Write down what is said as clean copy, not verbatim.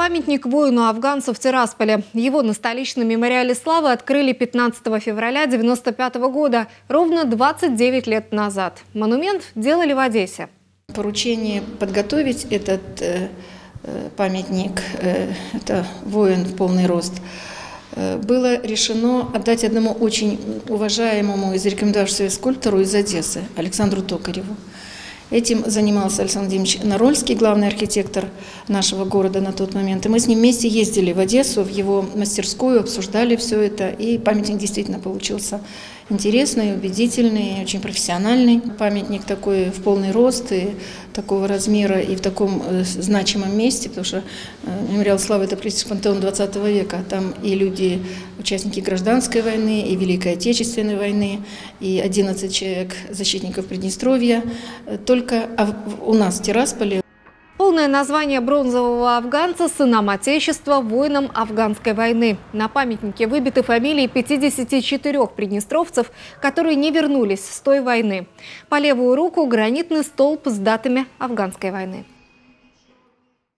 памятник воину афганцев в Тирасполе. Его на столичном мемориале Славы открыли 15 февраля 1995 года, ровно 29 лет назад. Монумент делали в Одессе. Поручение подготовить этот памятник, это воин в полный рост, было решено отдать одному очень уважаемому и зарекомендовавшемуся скульптору из Одессы, Александру Токареву. Этим занимался Александр Владимирович Нарольский, главный архитектор нашего города на тот момент. И мы с ним вместе ездили в Одессу, в его мастерскую, обсуждали все это. И памятник действительно получился интересный, убедительный, очень профессиональный. Памятник такой в полный рост, и такого размера, и в таком значимом месте, потому что Мемориал Славы – это практически пантеон 20 века. Там и люди, участники гражданской войны, и Великой Отечественной войны, и 11 человек защитников Приднестровья. Только у нас в Тирасполе. Полное название бронзового афганца – сыном Отечества, воином Афганской войны. На памятнике выбиты фамилии 54 приднестровцев, которые не вернулись с той войны. По левую руку – гранитный столб с датами Афганской войны.